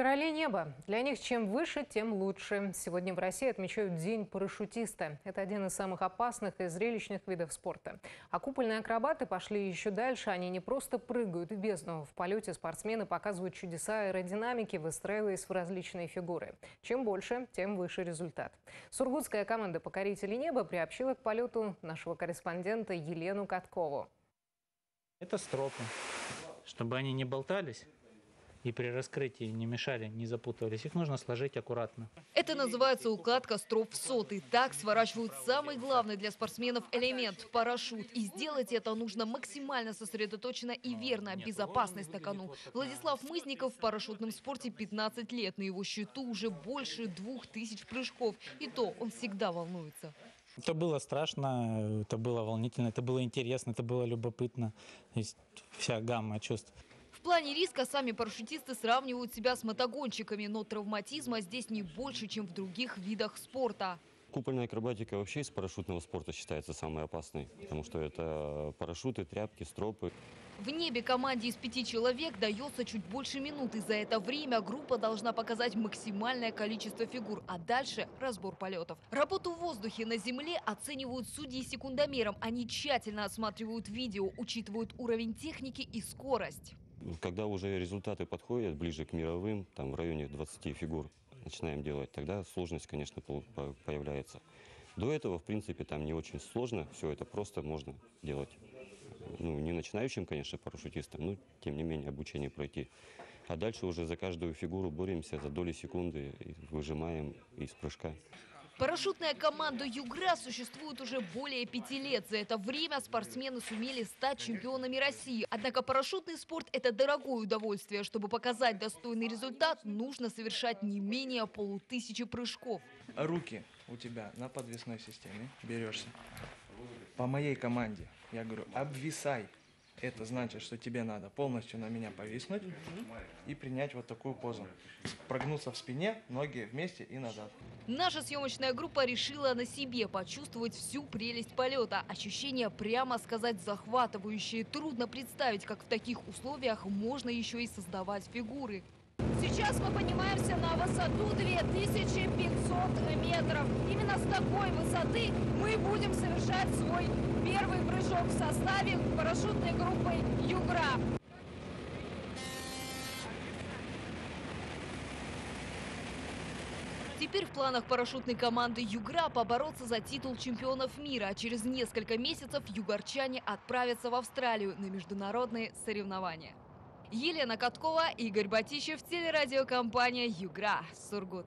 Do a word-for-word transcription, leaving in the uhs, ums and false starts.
Короли неба. Для них чем выше, тем лучше. Сегодня в России отмечают День парашютиста. Это один из самых опасных и зрелищных видов спорта. А купольные акробаты пошли еще дальше. Они не просто прыгают в бездну. В полете спортсмены показывают чудеса аэродинамики, выстраиваясь в различные фигуры. Чем больше, тем выше результат. Сургутская команда «Покорителей неба» приобщила к полету нашего корреспондента Елену Каткову. Это стропы. Чтобы они не болтались и при раскрытии не мешали, не запутывались, их нужно сложить аккуратно. Это называется укладка строп в соты. Так сворачивают самый главный для спортсменов элемент – парашют. И сделать это нужно максимально сосредоточенно и верно. Безопасность на кону. Владислав Мысников в парашютном спорте пятнадцать лет. На его счету уже больше двух тысяч прыжков. И то он всегда волнуется. Это было страшно, это было волнительно, это было интересно, это было любопытно. Есть вся гамма чувств. В плане риска сами парашютисты сравнивают себя с мотогонщиками, но травматизма здесь не больше, чем в других видах спорта. Купольная акробатика вообще из парашютного спорта считается самой опасной, потому что это парашюты, тряпки, стропы. В небе команде из пяти человек дается чуть больше минуты. За это время группа должна показать максимальное количество фигур, а дальше разбор полетов. Работу в воздухе, на земле оценивают судьи секундомером. Они тщательно осматривают видео, учитывают уровень техники и скорость. Когда уже результаты подходят ближе к мировым, там в районе двадцати фигур начинаем делать, тогда сложность, конечно, появляется. До этого, в принципе, там не очень сложно, все это просто можно делать. Ну, не начинающим, конечно, парашютистам, но, тем не менее, обучение пройти. А дальше уже за каждую фигуру боремся за доли секунды, выжимаем из прыжка. Парашютная команда «Югра» существует уже более пяти лет. За это время спортсмены сумели стать чемпионами России. Однако парашютный спорт – это дорогое удовольствие. Чтобы показать достойный результат, нужно совершать не менее полутысячи прыжков. Руки у тебя на подвесной системе. Берешься. По моей команде, я говорю, обвисай. Это значит, что тебе надо полностью на меня повиснуть и принять вот такую позу. Прогнуться в спине, ноги вместе и назад. Наша съемочная группа решила на себе почувствовать всю прелесть полета. Ощущения, прямо сказать, захватывающие. Трудно представить, как в таких условиях можно еще и создавать фигуры. Сейчас мы поднимаемся на высоту две тысячи пятьсот метров. Именно с такой высоты мы будем совершать свой первый прыжок в составе парашютной группы «Югра». Теперь в планах парашютной команды «Югра» побороться за титул чемпионов мира. А через несколько месяцев югорчане отправятся в Австралию на международные соревнования. Елена Каткова, Игорь Батищев, телерадиокомпания «Югра», Сургут.